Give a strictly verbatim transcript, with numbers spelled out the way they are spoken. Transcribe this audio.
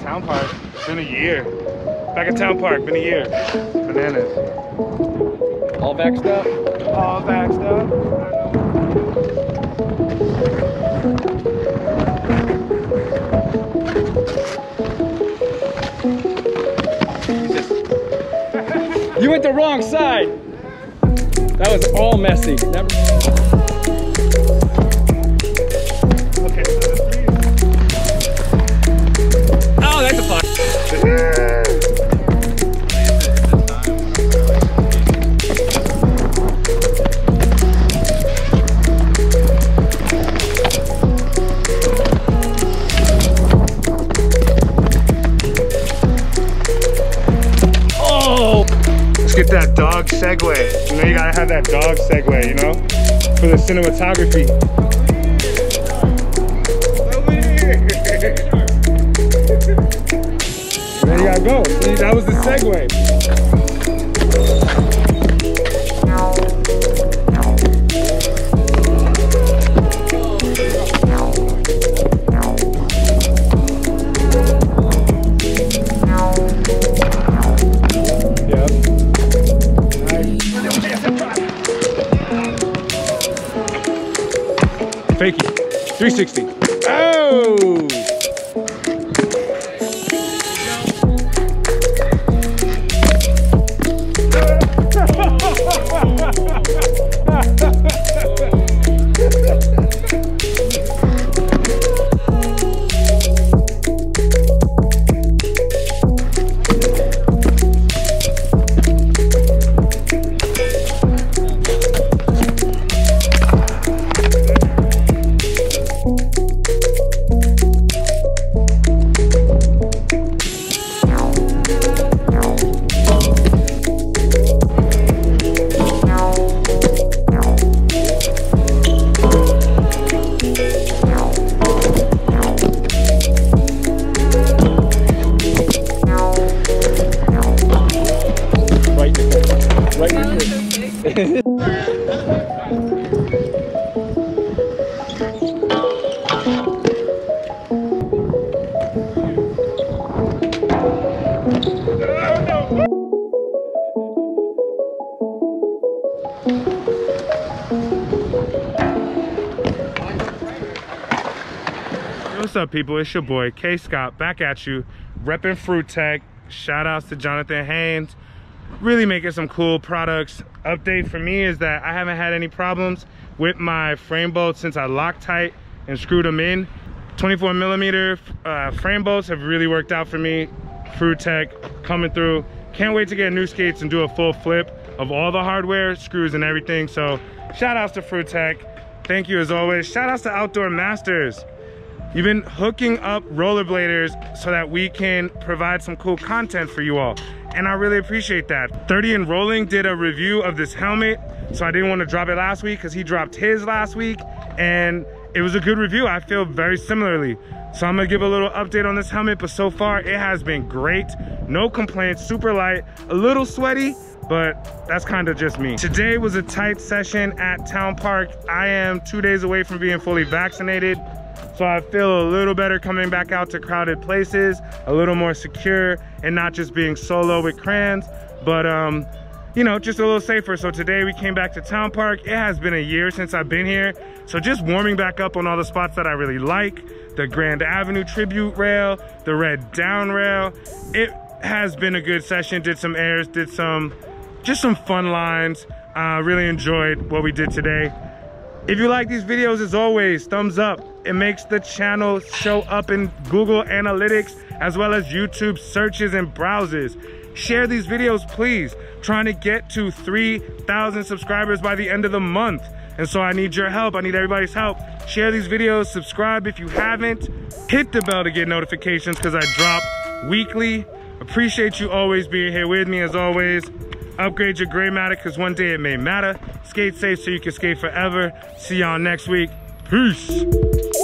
at Town Park. It's been a year. Back at Town Park, been a year. Bananas. All vaxxed up? All vaxxed up. You went the wrong side. That was all messy. Never that dog segue. You know, you gotta have that dog segue, you know? For the cinematography. There you gotta go. See, that was the segue. Yep. Fakey, three sixty. Oh! What's up, people? It's your boy K Scott back at you, repping Fruit Tech. Shout outs to Jonathan Haynes, really making some cool products. Update for me is that I haven't had any problems with my frame bolts since I Loctite and screwed them in. twenty-four millimeter uh, frame bolts have really worked out for me. Fruit Tech coming through. Can't wait to get new skates and do a full flip of all the hardware, screws and everything. So shout outs to Fruit Tech. Thank you as always. Shout outs to Outdoor Masters. You've been hooking up rollerbladers so that we can provide some cool content for you all. And I really appreciate that. thirty and rolling did a review of this helmet. So I didn't want to drop it last week because he dropped his last week. And it was a good review. I feel very similarly. So I'm gonna give a little update on this helmet. But so far it has been great. No complaints, super light, a little sweaty, but that's kind of just me. Today was a tight session at Town Park. I am two days away from being fully vaccinated. So I feel a little better coming back out to crowded places, a little more secure and not just being solo with Krans, but um, you know, just a little safer. So today we came back to Town Park. It has been a year since I've been here. So just warming back up on all the spots that I really like, the Grand Avenue Tribute Rail, the Red Down Rail. It has been a good session, did some airs, did some, just some fun lines. Uh, really enjoyed what we did today. If you like these videos, as always, thumbs up. It makes the channel show up in Google Analytics as well as YouTube searches and browsers. Share these videos, please. Trying to get to three thousand subscribers by the end of the month. And so I need your help. I need everybody's help. Share these videos, subscribe if you haven't. Hit the bell to get notifications because I drop weekly. Appreciate you always being here with me as always. Upgrade your Graymatic because one day it may matter. Skate safe so you can skate forever. See y'all next week. Peace.